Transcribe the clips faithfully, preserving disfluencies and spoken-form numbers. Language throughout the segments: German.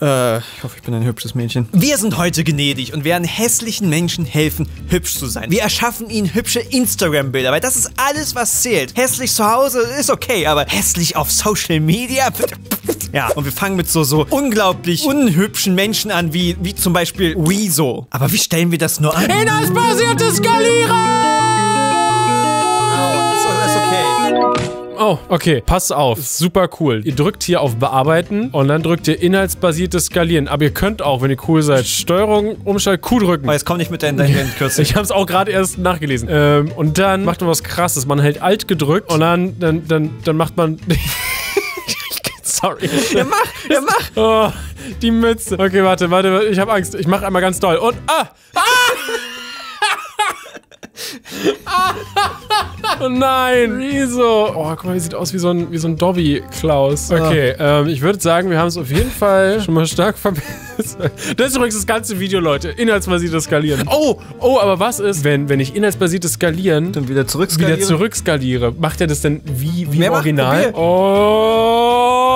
Äh, ich hoffe, ich bin ein hübsches Mädchen. Wir sind heute gnädig und werden hässlichen Menschen helfen, hübsch zu sein. Wir erschaffen ihnen hübsche Instagram-Bilder, weil das ist alles, was zählt. Hässlich zu Hause ist okay, aber hässlich auf Social Media? Ja, und wir fangen mit so, so unglaublich unhübschen Menschen an, wie, wie zum Beispiel Weezo. Aber wie stellen wir das nur an? Inhaltsbasiertes Skalieren! Oh, ist, ist okay. Oh, okay. Pass auf. Super cool. Ihr drückt hier auf Bearbeiten und dann drückt ihr inhaltsbasiertes Skalieren. Aber ihr könnt auch, wenn ihr cool seid, Steuerung, Umschalt, Q drücken. Oh, jetzt komm nicht mit deinen Händen. Ich hab's auch gerade erst nachgelesen. Ähm, und dann macht man was Krasses. Man hält Alt gedrückt und dann, dann, dann, dann macht man... Sorry. Ja, mach! Ja, mach! Oh, die Mütze. Okay, warte, warte. Ich habe Angst. Ich mach einmal ganz doll. Und... Ah! Ah! Oh nein, Riso. Oh, guck mal, wie sieht aus wie so ein, wie so ein Dobby-Klaus. Okay, ähm, ich würde sagen, wir haben es auf jeden Fall schon mal stark verbessert. Das ist übrigens das ganze Video, Leute. Inhaltsbasiertes Skalieren. Oh, oh, aber was ist, wenn, wenn ich inhaltsbasiertes Skalieren dann wieder zurückskaliere? Wieder zurückskaliere. Macht er das denn wie, wie Mehr im Original? Oh...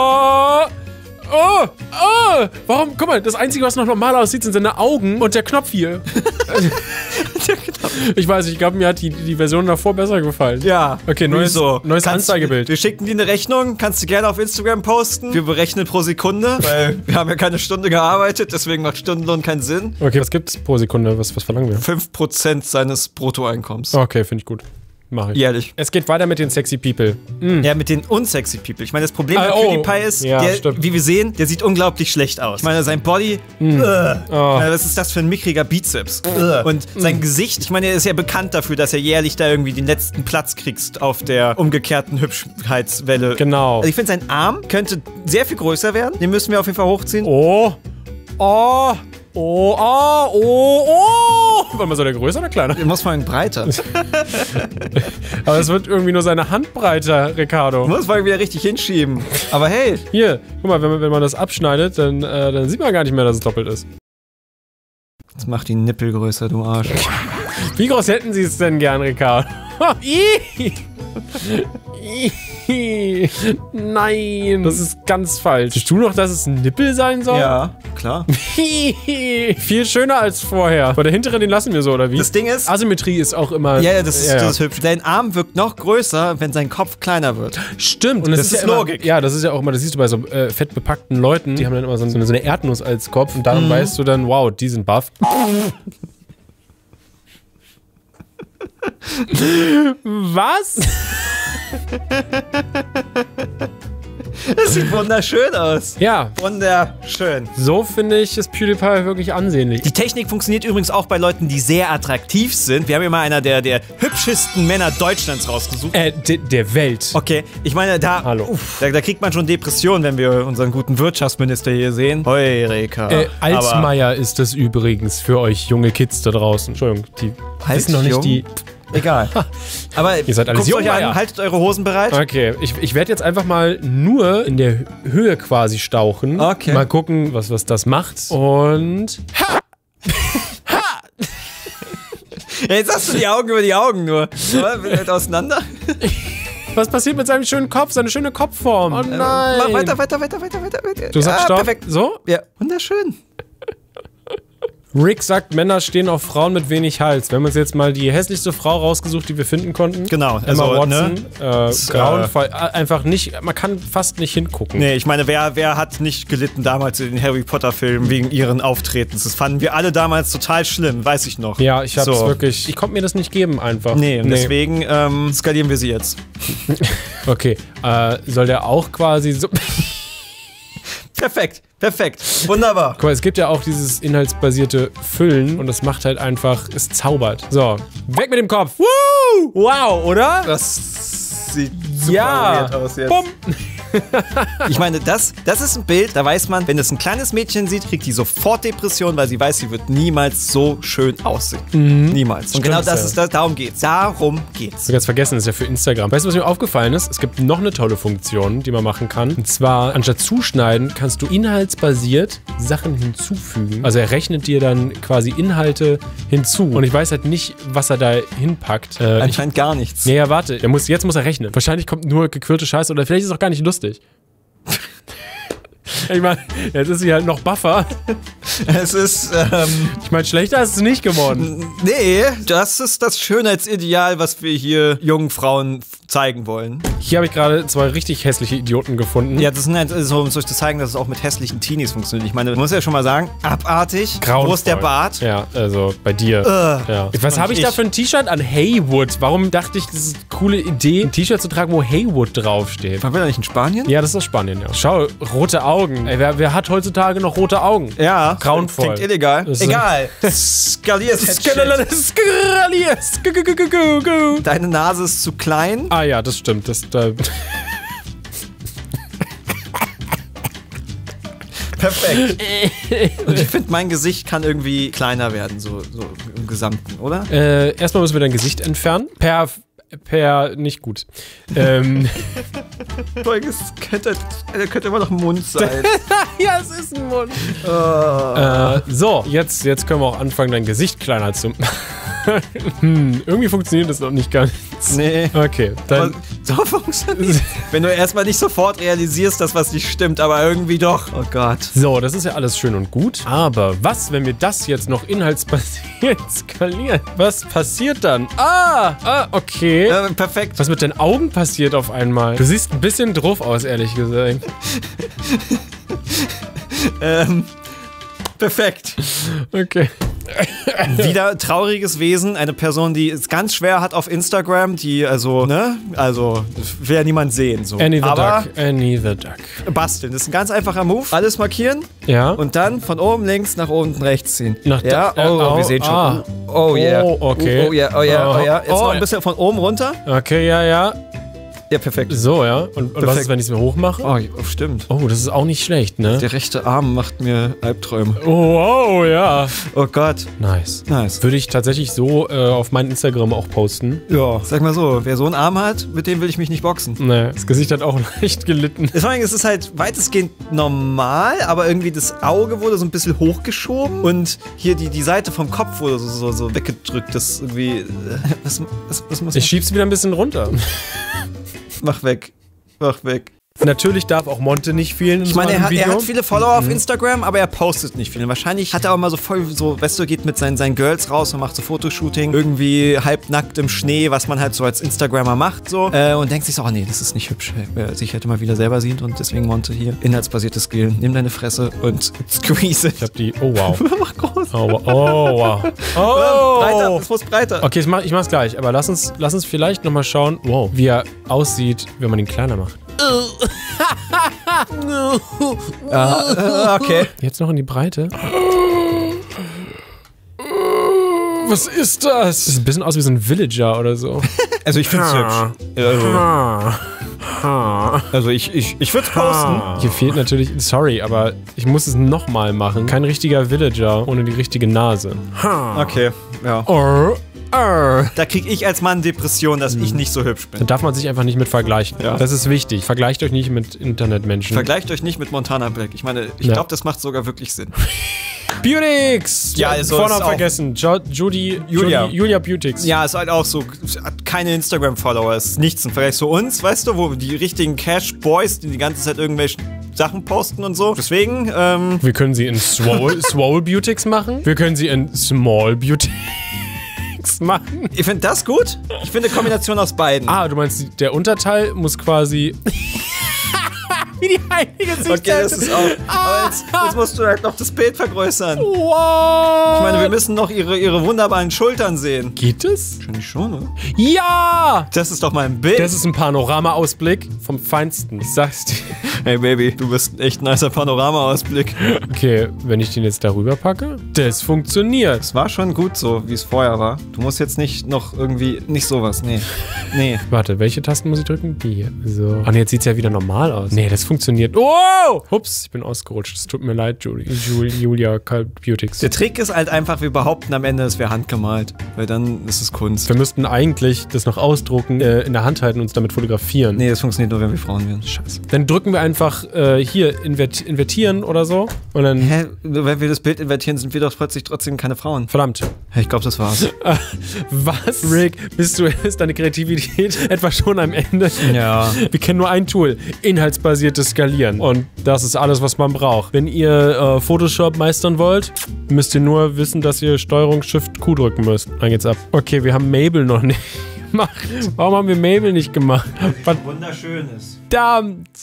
Oh, oh, warum? Guck mal, das Einzige, was noch normal aussieht, sind seine Augen und der Knopf hier. Der Knopf. Ich weiß nicht, ich glaube, mir hat die, die Version davor besser gefallen. Ja. Okay, neues, neues Anzeigebild. Wir schicken dir eine Rechnung, kannst du gerne auf Instagram posten. Wir berechnen pro Sekunde, weil wir haben ja keine Stunde gearbeitet, deswegen macht Stundenlohn keinen Sinn. Okay, was gibt's pro Sekunde? Was, was verlangen wir? fünf Prozent seines Bruttoeinkommens. Okay, finde ich gut. Mache ich. Ehrlich. Es geht weiter mit den sexy People. Mm. Ja, mit den unsexy People. Ich meine, das Problem ah, mit PewDiePie oh. ist, ja, der, wie wir sehen, der sieht unglaublich schlecht aus. Ich meine, sein Body, mm. uh, oh. was ist das für ein mickriger Bizeps? Uh. Und sein mm. Gesicht, ich meine, er ist ja bekannt dafür, dass er jährlich da irgendwie den letzten Platz kriegst auf der umgekehrten Hübschheitswelle. Genau. Also ich finde, sein Arm könnte sehr viel größer werden. Den müssen wir auf jeden Fall hochziehen. Oh. Oh. Oh, oh, oh, oh! War mal so der größer oder kleiner? Den muss man in breiter. Aber es wird irgendwie nur seine Hand breiter, Ricardo. Muss man wieder richtig hinschieben. Aber hey. Hier, guck mal, wenn man, wenn man das abschneidet, dann, äh, dann sieht man gar nicht mehr, dass es doppelt ist. Jetzt mach die Nippel größer, du Arsch. Wie groß hätten sie es denn gern, Ricardo? Nein, das ist ganz falsch. Siehst du noch, dass es ein Nippel sein soll? Ja, klar. Viel schöner als vorher. Bei der hinteren, den lassen wir so, oder wie? Das Ding ist... Asymmetrie ist auch immer... Ja, das ist, ja, das ist hübsch. Dein Arm wirkt noch größer, wenn sein Kopf kleiner wird. Stimmt. Und das, das ist, ist ja immer, Logik. Ja, das ist ja auch immer, das siehst du bei so äh, fett bepackten Leuten, die haben dann immer so eine, so eine Erdnuss als Kopf und daran mhm. weißt du dann, wow, die sind buff. Was? Das sieht wunderschön aus. Ja. Wunderschön. So finde ich das PewDiePie wirklich ansehnlich. Die Technik funktioniert übrigens auch bei Leuten, die sehr attraktiv sind. Wir haben immer einer der, der hübschesten Männer Deutschlands rausgesucht. Äh, de, der Welt. Okay, ich meine, da, Hallo. Uff, da, da kriegt man schon Depressionen, wenn wir unseren guten Wirtschaftsminister hier sehen. Heureka. Äh, Altmaier Aber ist das übrigens für euch junge Kids da draußen. Entschuldigung, die halt wissen noch nicht jung. die... Egal. Aber ihr seid alles jung, an, haltet eure Hosen bereit. Okay, ich, ich werde jetzt einfach mal nur in der Höhe quasi stauchen. Okay. Mal gucken, was, was das macht. Und... Ha! Ha! Ja, jetzt hast du die Augen über die Augen nur. Oder? Wir sind halt auseinander. Was passiert mit seinem schönen Kopf? Seine schöne Kopfform. Oh nein. Mach weiter, weiter, weiter, weiter, weiter, weiter. Du sagst ja, Stopp. Perfekt. So? Ja, wunderschön. Rick sagt, Männer stehen auf Frauen mit wenig Hals. Wir haben uns jetzt mal die hässlichste Frau rausgesucht, die wir finden konnten. Genau. Emma also, Watson. Ne? Äh, Grauenfall. Äh, einfach nicht, man kann fast nicht hingucken. Nee, ich meine, wer, wer hat nicht gelitten damals in den Harry Potter Filmen wegen ihren Auftretens? Das fanden wir alle damals total schlimm, weiß ich noch. Ja, ich hab's so. wirklich, ich konnte mir das nicht geben einfach. Nee, und nee. deswegen ähm, skalieren wir sie jetzt. Okay, äh, soll der auch quasi so... Perfekt, perfekt, wunderbar. Guck mal, es gibt ja auch dieses inhaltsbasierte Füllen und das macht halt einfach, es zaubert. So, weg mit dem Kopf. Woo! Wow, oder? Das sieht super ja. aus jetzt. Bumm. Ich meine, das, das ist ein Bild, da weiß man, wenn es ein kleines Mädchen sieht, kriegt die sofort Depression, weil sie weiß, sie wird niemals so schön aussehen. Mhm. Niemals. Und Stimmt, genau das ja. ist das, darum geht's. Darum geht's. Ganz vergessen, das ist ja für Instagram. Weißt du, was mir aufgefallen ist? Es gibt noch eine tolle Funktion, die man machen kann. Und zwar, anstatt zuschneiden, kannst du inhaltsbasiert Sachen hinzufügen. Also er rechnet dir dann quasi Inhalte hinzu. Und ich weiß halt nicht, was er da hinpackt. Äh, Anscheinend ich, gar nichts. Naja, warte, er muss, jetzt muss er rechnen. Wahrscheinlich kommt nur gequirlte Scheiße oder vielleicht ist es auch gar nicht lustig. Ich meine, jetzt ist sie halt noch buffer. Es ist, ähm... Ich meine, schlechter ist es nicht geworden. Nee, das ist das Schönheitsideal, was wir hier jungen Frauen zeigen wollen. Hier habe ich gerade zwei richtig hässliche Idioten gefunden. Ja, das ist so, um es euch zu zeigen, dass es auch mit hässlichen Teenies funktioniert. Ich meine, man muss ja schon mal sagen, abartig, groß der Bart. Ja, also bei dir. Uh, ja. Was habe ich, ich da für ein T-Shirt an? Haywood. Warum dachte ich, das ist eine coole Idee, ein T-Shirt zu tragen, wo Haywood draufsteht? Waren wir da nicht in Spanien? Ja, das ist aus Spanien, ja. Schau, rote Augen. Ey, wer, wer hat heutzutage noch rote Augen? Ja. Grauenvoll. Klingt illegal. Das egal. Skaliertes Skalieren. Deine Nase ist zu klein. Ah ja, das stimmt. Das, da perfekt. Und ich finde, mein Gesicht kann irgendwie kleiner werden, so, so im Gesamten, oder? Äh, erstmal müssen wir dein Gesicht entfernen. Per, per, nicht gut. Ähm. Folgendes könnte, könnte immer noch ein Mund sein. Ja, es ist ein Mund. Oh. Äh, so, jetzt, jetzt können wir auch anfangen, dein Gesicht kleiner zu machen. Hm, irgendwie funktioniert das noch nicht ganz. Nee. Okay, dann... So funktioniert. Wenn du erstmal nicht sofort realisierst, dass was nicht stimmt, aber irgendwie doch. Oh Gott. So, das ist ja alles schön und gut. Aber was, wenn wir das jetzt noch inhaltsbasiert skalieren? Was passiert dann? Ah! Ah, okay. Äh, perfekt. Was mit den Augen passiert auf einmal? Du siehst ein bisschen drauf aus, ehrlich gesagt. ähm... Perfekt. Okay. Wieder trauriges Wesen, eine Person, die es ganz schwer hat auf Instagram, die also, ne, also will ja niemand sehen. So. Annie the Aber Duck, Annie the Duck. Basteln, das ist ein ganz einfacher Move. Alles markieren. Ja. Und dann von oben links nach unten rechts ziehen. Nach ja, oh, oh, oh, wir sehen schon. Ah. Oh yeah. Oh, okay. Oh yeah, oh yeah, oh yeah. Jetzt oh, noch ein bisschen von oben runter. Okay, ja, ja. Ja, perfekt. So, ja. Und, und was ist, wenn ich es mir hochmache? Oh, stimmt. Oh, das ist auch nicht schlecht, ne? Der rechte Arm macht mir Albträume. Oh, wow, ja. Oh Gott. Nice. Nice. Würde ich tatsächlich so äh, auf meinem Instagram auch posten. Ja. Sag mal so, wer so einen Arm hat, mit dem will ich mich nicht boxen. Nee, das Gesicht hat auch leicht gelitten. Vor allem, es ist halt weitestgehend normal, aber irgendwie das Auge wurde so ein bisschen hochgeschoben und hier die, die Seite vom Kopf wurde so, so, so weggedrückt. Das irgendwie... Äh, was, was, was muss ich schieb's wieder ein bisschen runter. Mach weg. Mach weg. Natürlich darf auch Monte nicht fehlen in so einem Video. Ich meine, er hat, er hat viele Follower mhm. auf Instagram, aber er postet nicht viel. Wahrscheinlich hat er auch mal so voll, so, weißt du, geht mit seinen, seinen Girls raus und macht so Fotoshooting, irgendwie halbnackt im Schnee, was man halt so als Instagrammer macht, so. Äh, und denkt sich so, oh nee, das ist nicht hübsch, wer sich halt immer wieder selber sieht und deswegen Monte hier. Inhaltsbasiertes Skalieren. Nimm deine Fresse und squeeze it. Ich hab die, oh wow. Mach groß. Oh, oh wow. Oh. Breiter, das muss breiter. Okay, ich mach, ich mach's gleich, aber lass uns, lass uns vielleicht nochmal schauen, wow, wie er aussieht, wenn man ihn kleiner macht. Ah, okay. Jetzt noch in die Breite. Was ist das? Das sieht ein bisschen aus wie so ein Villager oder so. Also ich find's hübsch. Also, also ich, ich, ich würde posten. Hier fehlt natürlich, sorry, aber ich muss es nochmal machen. Kein richtiger Villager ohne die richtige Nase. Okay, ja. Or da kriege ich als Mann Depression, dass ich nicht so hübsch bin. Da darf man sich einfach nicht mit vergleichen. Ja. Das ist wichtig. Vergleicht euch nicht mit Internetmenschen. Vergleicht euch nicht mit Montana Black. Ich meine, ich ja. glaube, das macht sogar wirklich Sinn. Beautix! Ja, also Vornamen vergessen. Jo Judy, Julia. Judy, Julia Beautix. Ja, ist halt auch so, hat keine Instagram-Follower, ist nichts im Vergleich zu uns, weißt du, wo die richtigen Cash-Boys, die die ganze Zeit irgendwelche Sachen posten und so. Deswegen, ähm... wir können sie in Swole, Swole Beautix machen. Wir können sie in Small Beautix machen. Ich finde das gut. Ich finde eine Kombination aus beiden. Ah, du meinst, der Unterteil muss quasi... Wie die heilige Sichtseite. Okay, das ist auch... Aber jetzt, jetzt musst du halt noch das Bild vergrößern. Wow. Ich meine, wir müssen noch ihre, ihre wunderbaren Schultern sehen. Geht es? Wahrscheinlich schon, oder? Ja! Das ist doch mal ein Bild. Das ist ein Panoramaausblick vom Feinsten. Ich sag's dir. Hey, Baby, du bist echt ein nicer Panoramaausblick. Okay, wenn ich den jetzt darüber packe, das funktioniert. Es war schon gut so, wie es vorher war. Du musst jetzt nicht noch irgendwie... Nicht sowas, nee. Nee. Warte, welche Tasten muss ich drücken? Die hier. So. Und jetzt sieht's ja wieder normal aus. Nee, das funktioniert. Oh! Ups, ich bin ausgerutscht. Es tut mir leid, Julia, Julia Beautix. Der Trick ist halt einfach, wir behaupten am Ende, es wäre handgemalt. Weil dann ist es Kunst. Wir müssten eigentlich das noch ausdrucken, äh, in der Hand halten und uns damit fotografieren. Nee, das funktioniert nur, wenn wir Frauen werden. Scheiße. Dann drücken wir einfach äh, hier invert invertieren oder so. Und dann. Hä? Wenn wir das Bild invertieren, sind wir doch plötzlich trotzdem keine Frauen. Verdammt. Ich glaube, das war's. Was? Rick, bist du, ist deine Kreativität etwa schon am Ende? Ja. Wir kennen nur ein Tool, inhaltsbasiertes Skalieren. Und das ist alles, was man braucht. Wenn ihr äh, Photoshop meistern wollt, müsst ihr nur wissen, dass ihr Steuerung Shift Q drücken müsst. Dann geht's ab. Okay, wir haben Mabel noch nicht gemacht. Warum haben wir Mabel nicht gemacht? Was Wunderschönes. Verdammt!